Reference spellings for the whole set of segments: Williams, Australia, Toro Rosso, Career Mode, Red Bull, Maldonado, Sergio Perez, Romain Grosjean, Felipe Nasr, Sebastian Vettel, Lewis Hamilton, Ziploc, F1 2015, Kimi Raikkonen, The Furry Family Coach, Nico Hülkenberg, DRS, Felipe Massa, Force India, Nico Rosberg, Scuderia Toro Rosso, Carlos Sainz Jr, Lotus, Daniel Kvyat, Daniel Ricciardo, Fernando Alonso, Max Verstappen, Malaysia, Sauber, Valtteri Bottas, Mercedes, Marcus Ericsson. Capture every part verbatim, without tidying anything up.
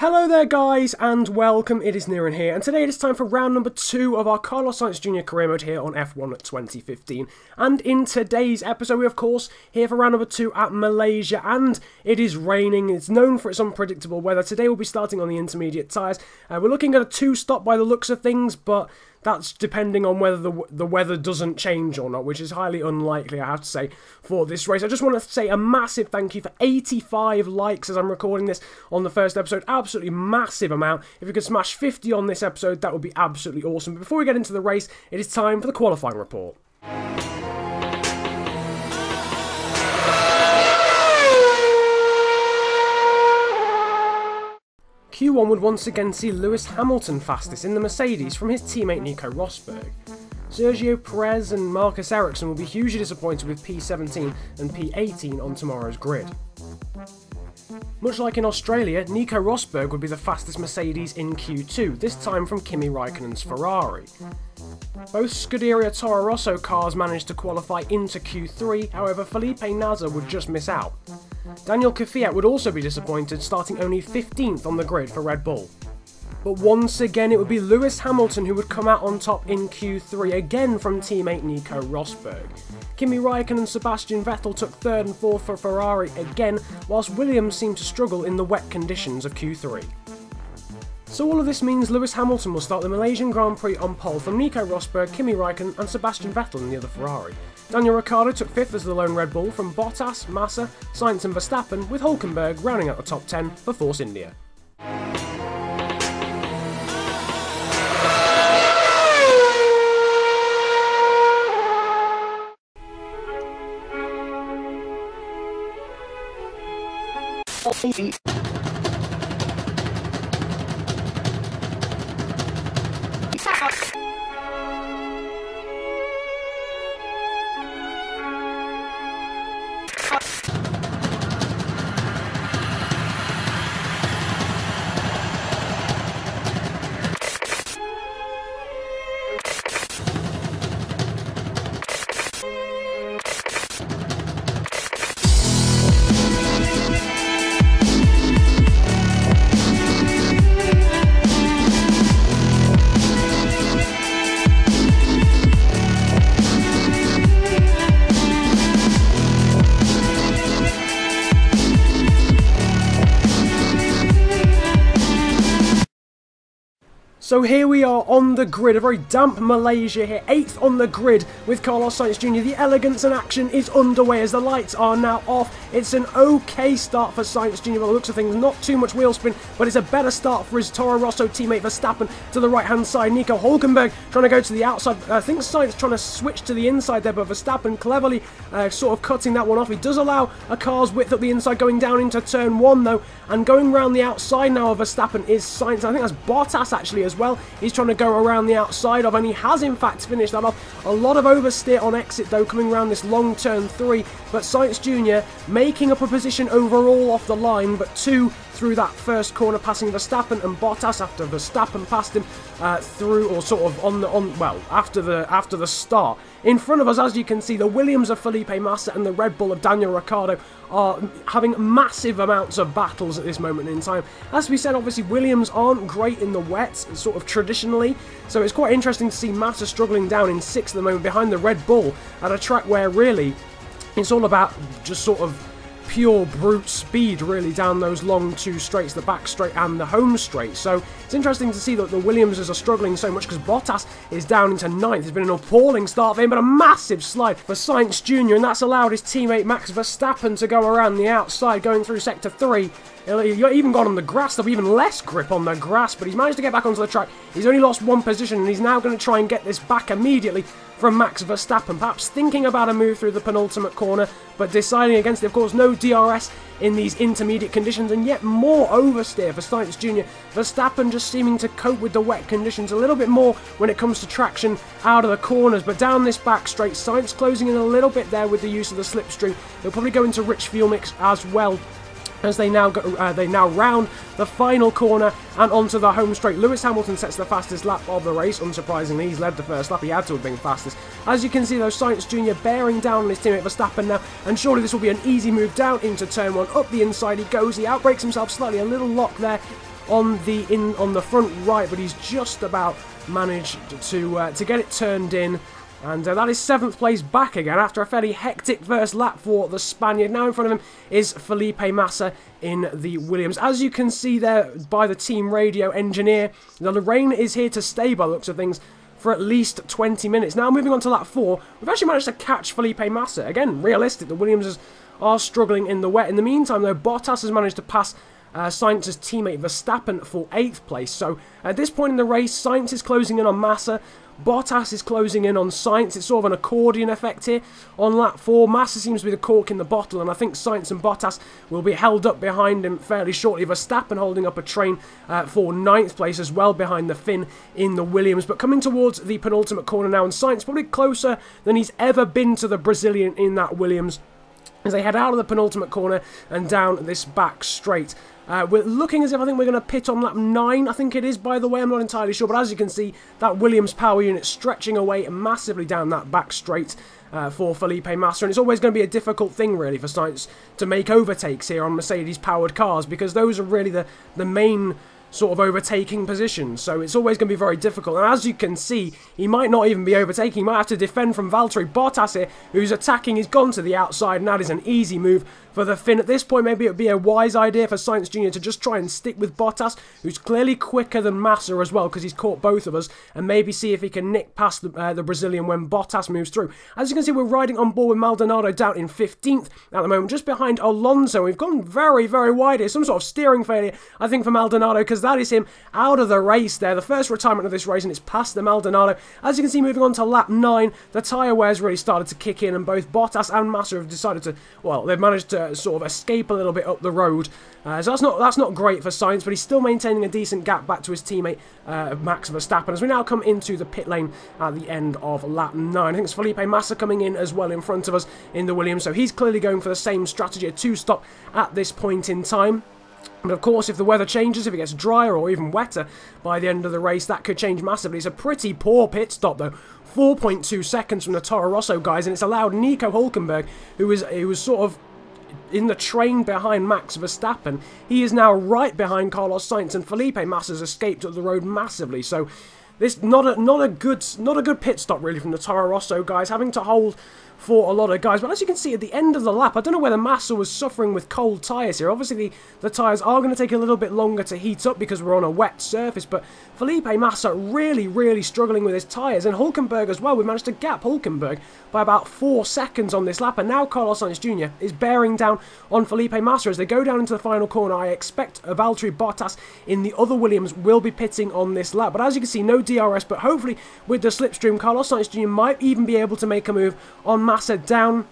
Hello there guys and welcome, it is Niran here, and today it is time for round number two of our Carlos Sainz Junior career mode here on F one twenty fifteen. And in today's episode we are of course here for round number two at Malaysia, and it is raining. It's known for its unpredictable weather. Today we'll be starting on the intermediate tyres. Uh, we're looking at a two stop by the looks of things, but that's depending on whether the, the weather doesn't change or not, which is highly unlikely, I have to say, for this race. I just want to say a massive thank you for eighty-five likes as I'm recording this on the first episode. Absolutely massive amount. If we could smash fifty on this episode, that would be absolutely awesome. But before we get into the race, it is time for the qualifying report. Q one would once again see Lewis Hamilton fastest in the Mercedes from his teammate Nico Rosberg. Sergio Perez and Marcus Ericsson will be hugely disappointed with P seventeen and P eighteen on tomorrow's grid. Much like in Australia, Nico Rosberg would be the fastest Mercedes in Q two, this time from Kimi Raikkonen's Ferrari. Both Scuderia Toro Rosso cars managed to qualify into Q three, however Felipe Nasr would just miss out. Daniel Kvyat would also be disappointed, starting only fifteenth on the grid for Red Bull. But once again it would be Lewis Hamilton who would come out on top in Q three, again from teammate Nico Rosberg. Kimi Raikkonen and Sebastian Vettel took third and fourth for Ferrari again, whilst Williams seemed to struggle in the wet conditions of Q three. So all of this means Lewis Hamilton will start the Malaysian Grand Prix on pole from Nico Rosberg, Kimi Raikkonen and Sebastian Vettel in the other Ferrari. Daniel Ricciardo took fifth as the lone Red Bull from Bottas, Massa, Sainz and Verstappen, with Hülkenberg rounding out the top ten for Force India. So here we are on the grid, a very damp Malaysia here, eighth on the grid with Carlos Sainz Junior The elegance and action is underway as the lights are now off. It's an okay start for Sainz Junior by the looks of things, not too much wheel spin, but it's a better start for his Toro Rosso teammate Verstappen to the right-hand side. Nico Hülkenberg trying to go to the outside. I think Sainz trying to switch to the inside there, but Verstappen cleverly uh, sort of cutting that one off. He does allow a car's width up the inside, going down into turn one though, and going round the outside now of Verstappen is Sainz. I think that's Bottas actually as well. Well, he's trying to go around the outside of, and he has in fact finished that off. A lot of oversteer on exit though, coming around this long turn three, but Sainz Junior making up a position overall off the line, but two through that first corner, passing Verstappen and Bottas after Verstappen passed him uh, through, or sort of on the on well after the after the start. In front of us, as you can see, the Williams of Felipe Massa and the Red Bull of Daniel Ricciardo are having massive amounts of battles at this moment in time. As we said, obviously Williams aren't great in the wet, sort of traditionally, so it's quite interesting to see Massa struggling down in sixth at the moment behind the Red Bull at a track where really it's all about just sort of pure brute speed really down those long two straights, the back straight and the home straight. So it's interesting to see that the Williamses are struggling so much, because Bottas is down into ninth. It's been an appalling start for him, but a massive slide for Sainz Junior, and that's allowed his teammate Max Verstappen to go around the outside, going through sector three. He even got on the grass, there'll be even less grip on the grass, but he's managed to get back onto the track. He's only lost one position, and he's now going to try and get this back immediately from Max Verstappen, perhaps thinking about a move through the penultimate corner, but deciding against it. Of course, no D R S in these intermediate conditions, and yet more oversteer for Sainz Junior Verstappen just seeming to cope with the wet conditions a little bit more when it comes to traction out of the corners, but down this back straight, Sainz closing in a little bit there with the use of the slipstream. They'll probably go into rich fuel mix as well, as they now go, uh, they now round the final corner and onto the home straight. Lewis Hamilton sets the fastest lap of the race, unsurprisingly. He's led the first lap, he had to have been fastest. As you can see though, Sainz Junior bearing down on his teammate Verstappen now, and surely this will be an easy move down into turn one. Up the inside he goes, he outbreaks himself slightly, a little lock there on the in on the front right, but he's just about managed to uh, to get it turned in. And uh, that is seventh place back again after a fairly hectic first lap for the Spaniard. Now in front of him is Felipe Massa in the Williams. As you can see there by the team radio engineer, now the rain is here to stay by the looks of things for at least twenty minutes. Now moving on to lap four, we've actually managed to catch Felipe Massa. Again, realistic, the Williams are struggling in the wet. In the meantime though, Bottas has managed to pass Uh, Sainz's teammate Verstappen for eighth place. So at this point in the race, Sainz is closing in on Massa, Bottas is closing in on Sainz. It's sort of an accordion effect here on lap four. Massa seems to be the cork in the bottle, and I think Sainz and Bottas will be held up behind him fairly shortly. Verstappen holding up a train uh, for ninth place as well behind the Finn in the Williams. But coming towards the penultimate corner now, and Sainz probably closer than he's ever been to the Brazilian in that Williams as they head out of the penultimate corner and down this back straight. Uh, we're looking as if I think we're going to pit on lap nine, I think it is, by the way, I'm not entirely sure. But as you can see, that Williams power unit stretching away massively down that back straight uh, for Felipe Massa. And it's always going to be a difficult thing, really, for Sainz to make overtakes here on Mercedes-powered cars, because those are really the, the main sort of overtaking position, so it's always going to be very difficult. And as you can see, he might not even be overtaking. He might have to defend from Valtteri Bottas here, who's attacking. He's gone to the outside, and that is an easy move for the Finn. At this point, maybe it would be a wise idea for Sainz Junior to just try and stick with Bottas, who's clearly quicker than Massa as well, because he's caught both of us, and maybe see if he can nick past the, uh, the Brazilian when Bottas moves through. As you can see, we're riding on board with Maldonado down in fifteenth at the moment, just behind Alonso. We've gone very, very wide here. Some sort of steering failure, I think, for Maldonado, because that is him out of the race there. The first retirement of this race, and it's past the Maldonado. As you can see, moving on to lap nine, the tyre wear's really started to kick in, and both Bottas and Massa have decided to, well, they've managed to sort of escape a little bit up the road, uh, so that's not that's not great for Sainz, but he's still maintaining a decent gap back to his teammate uh, Max Verstappen as we now come into the pit lane at the end of lap nine. I think it's Felipe Massa coming in as well in front of us in the Williams, so he's clearly going for the same strategy, a two-stop at this point in time. But of course, if the weather changes, if it gets drier or even wetter by the end of the race, that could change massively. It's a pretty poor pit stop, though. four point two seconds from the Toro Rosso guys, and it's allowed Nico Hülkenberg, who was, who was sort of in the train behind Max Verstappen, he is now right behind Carlos Sainz, and Felipe Massa's escaped up the road massively. So this not a not a good not a good pit stop really from the Toro Rosso guys, having to hold for a lot of guys. But as you can see at the end of the lap, I don't know whether Massa was suffering with cold tyres here. Obviously the, the tyres are going to take a little bit longer to heat up because we're on a wet surface, but Felipe Massa really, really struggling with his tyres, and Hülkenberg as well. We managed to gap Hülkenberg by about four seconds on this lap, and now Carlos Sainz Junior is bearing down on Felipe Massa as they go down into the final corner. I expect Valtteri Bottas in the other Williams will be pitting on this lap, but as you can see, no D R S, but hopefully with the slipstream, Carlos Sainz Junior might even be able to make a move on Massa down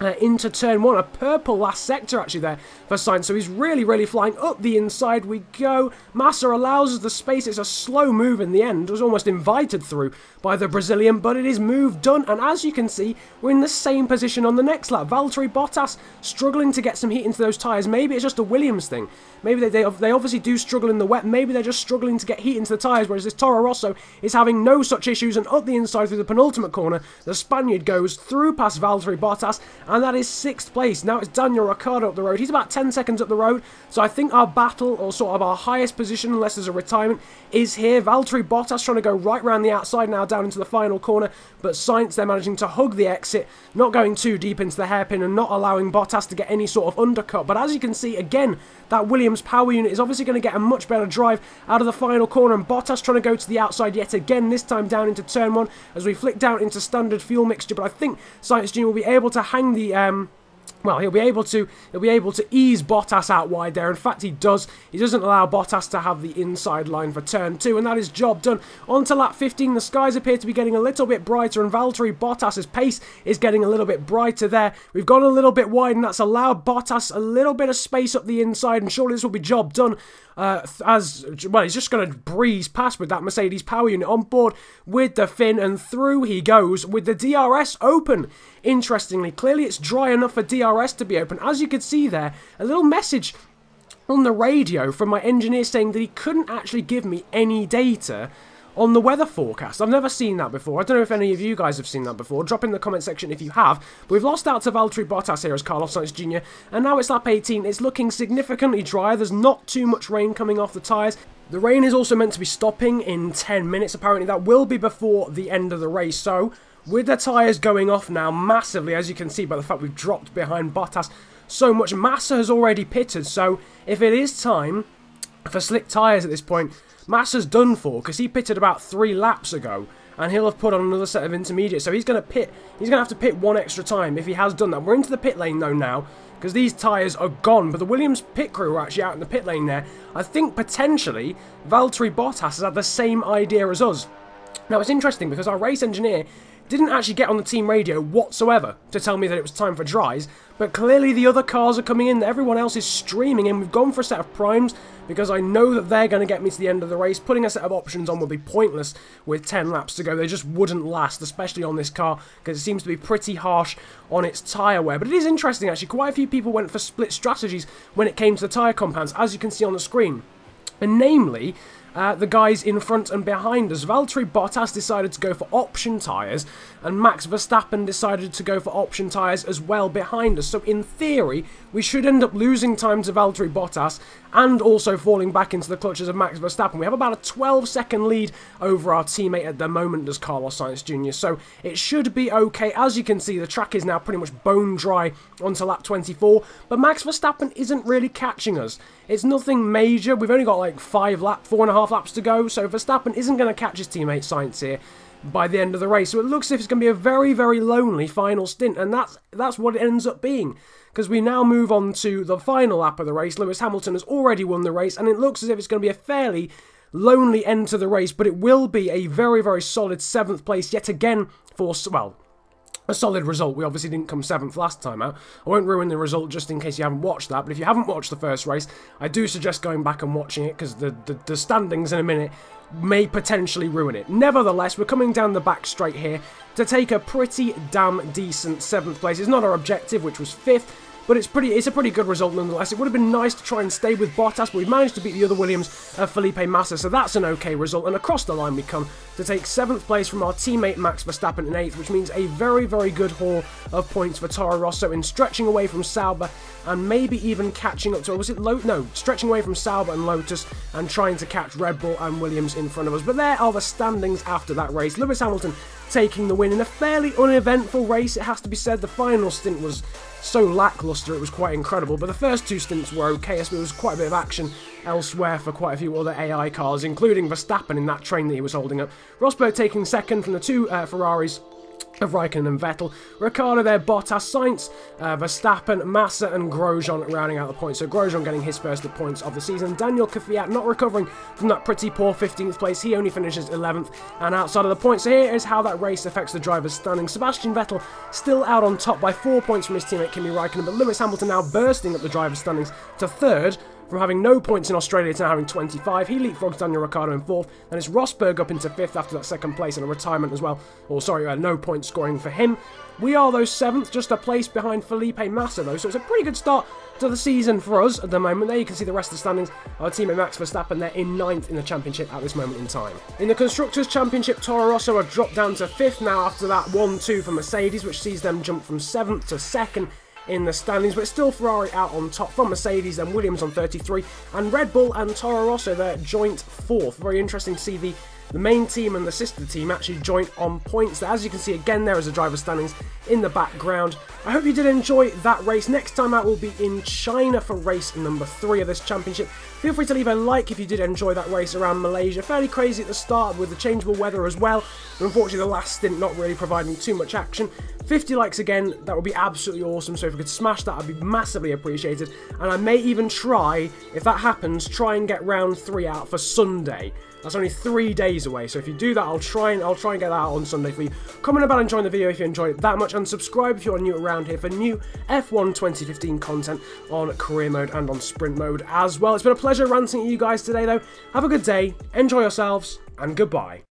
uh, into turn one. A purple last sector actually there for Sainz, so he's really, really flying up the inside. We go. Massa allows us the space. It's a slow move in the end. It was almost invited through by the Brazilian, but it is move done, and as you can see, we're in the same position on the next lap. Valtteri Bottas struggling to get some heat into those tyres. Maybe it's just a Williams thing. Maybe they, they, they obviously do struggle in the wet. Maybe they're just struggling to get heat into the tyres, whereas this Toro Rosso is having no such issues, and up the inside through the penultimate corner, the Spaniard goes through past Valtteri Bottas, and that is sixth place. Now it's Daniel Ricciardo up the road. He's about ten seconds up the road, so I think our battle, or sort of our highest position, unless there's a retirement, is here. Valtteri Bottas trying to go right round the outside now down into the final corner, but Sainz, they're managing to hug the exit, not going too deep into the hairpin and not allowing Bottas to get any sort of undercut. But as you can see, again, that Williams power unit is obviously going to get a much better drive out of the final corner, and Bottas trying to go to the outside yet again, this time down into turn one as we flick down into standard fuel mixture. But I think Sainz Junior will be able to hang the um Well, he'll be able to he'll be able to ease Bottas out wide there. In fact, he does. He doesn't allow Bottas to have the inside line for turn two, and that is job done. On to lap fifteen, the skies appear to be getting a little bit brighter, and Valtteri Bottas' pace is getting a little bit brighter there. We've gone a little bit wide, and that's allowed Bottas a little bit of space up the inside, and surely this will be job done. Uh, as well, he's just going to breeze past with that Mercedes power unit on board with the Finn, and through he goes with the D R S open. Interestingly, clearly it's dry enough for D R S to be open. As you could see there, a little message on the radio from my engineer saying that he couldn't actually give me any data on the weather forecast. I've never seen that before. I don't know if any of you guys have seen that before. Drop in the comment section if you have. But we've lost out to Valtteri Bottas here as Carlos Sainz Junior And now it's lap eighteen. It's looking significantly drier. There's not too much rain coming off the tyres. The rain is also meant to be stopping in ten minutes. Apparently that will be before the end of the race. So with the tyres going off now massively, as you can see by the fact we've dropped behind Bottas so much, Massa has already pitted. So if it is time for slick tyres at this point, Massa's done for, because he pitted about three laps ago, and he'll have put on another set of intermediates. So he's going to pit. He's going to have to pit one extra time if he has done that. We're into the pit lane though now, because these tyres are gone. But the Williams pit crew are actually out in the pit lane there. I think potentially Valtteri Bottas has had the same idea as us. Now it's interesting because our race engineer didn't actually get on the team radio whatsoever to tell me that it was time for dries, but clearly the other cars are coming in, everyone else is streaming in. We've gone for a set of primes because I know that they're going to get me to the end of the race. Putting a set of options on would be pointless with ten laps to go. They just wouldn't last, especially on this car, because it seems to be pretty harsh on its tyre wear. But it is interesting actually, quite a few people went for split strategies when it came to the tyre compounds, as you can see on the screen. And namely, Uh, the guys in front and behind us. Valtteri Bottas decided to go for option tyres, and Max Verstappen decided to go for option tyres as well behind us. So in theory, we should end up losing time to Valtteri Bottas and also falling back into the clutches of Max Verstappen. We have about a twelve second lead over our teammate at the moment, does Carlos Sainz Junior So it should be okay. As you can see, the track is now pretty much bone dry onto lap twenty-four, but Max Verstappen isn't really catching us. It's nothing major. We've only got like five laps, four and a half laps to go, so Verstappen isn't going to catch his teammate Sainz here by the end of the race. So it looks as if it's going to be a very, very lonely final stint, and that's that's what it ends up being, because we now move on to the final lap of the race. Lewis Hamilton has already won the race, and it looks as if it's going to be a fairly lonely end to the race, but it will be a very, very solid seventh place yet again for, well, a solid result. We obviously didn't come seventh last time out. I won't ruin the result just in case you haven't watched that, but if you haven't watched the first race, I do suggest going back and watching it, because the, the, the standings in a minute may potentially ruin it. Nevertheless, we're coming down the back straight here to take a pretty damn decent seventh place. It's not our objective, which was fifth, but it's pretty, it's a pretty good result nonetheless. It would have been nice to try and stay with Bottas, but we managed to beat the other Williams and Felipe Massa, so that's an okay result. And across the line we come to take seventh place from our teammate Max Verstappen in eighth, which means a very, very good haul of points for Toro Rosso in stretching away from Sauber and maybe even catching up to, was it Lo- no, stretching away from Sauber and Lotus and trying to catch Red Bull and Williams in front of us. But there are the standings after that race. Lewis Hamilton taking the win in a fairly uneventful race, it has to be said. The final stint was so lackluster, it was quite incredible, but the first two stints were okay, as there was quite a bit of action elsewhere for quite a few other A I cars, including Verstappen in that train that he was holding up. Rosberg taking second from the two uh, Ferraris of Raikkonen and Vettel. Ricciardo there, Bottas, Sainz, uh, Verstappen, Massa and Grosjean rounding out the points. So Grosjean getting his first of points of the season. Daniel Kvyat not recovering from that pretty poor fifteenth place. He only finishes eleventh and outside of the points. So here is how that race affects the drivers' standing. Sebastian Vettel still out on top by four points from his teammate Kimi Raikkonen, but Lewis Hamilton now bursting up the drivers' standings to third, from having no points in Australia to now having twenty-five. He leapfrogs Daniel Ricciardo in fourth, and it's Rosberg up into fifth after that second place and a retirement as well. Or sorry, uh, no point scoring for him. We are, though, seventh, just a place behind Felipe Massa, though, so it's a pretty good start to the season for us at the moment. There you can see the rest of the standings. Our teammate Max Verstappen there in ninth in the championship at this moment in time. In the Constructors' Championship, Toro Rosso have dropped down to fifth now after that one two for Mercedes, which sees them jump from seventh to second in the standings, but still Ferrari out on top from Mercedes, then Williams on thirty-three, and Red Bull and Toro Rosso there joint fourth. Very interesting to see the The main team and the sister team actually joint on points. As you can see again, there is the driver standings in the background. I hope you did enjoy that race. Next time out will be in China for race number three of this championship. Feel free to leave a like if you did enjoy that race around Malaysia. Fairly crazy at the start with the changeable weather as well. But unfortunately, the last stint not really providing too much action. fifty likes again, that would be absolutely awesome. So if we could smash that, I'd be massively appreciated. And I may even try, if that happens, try and get round three out for Sunday. That's only three days away, so if you do that, I'll try and I'll try and get that out on Sunday for you. Comment about enjoying the video if you enjoyed it that much, and subscribe if you're new around here for new F one twenty fifteen content on career mode and on sprint mode as well. It's been a pleasure ranting at you guys today, though. Have a good day, enjoy yourselves, and goodbye.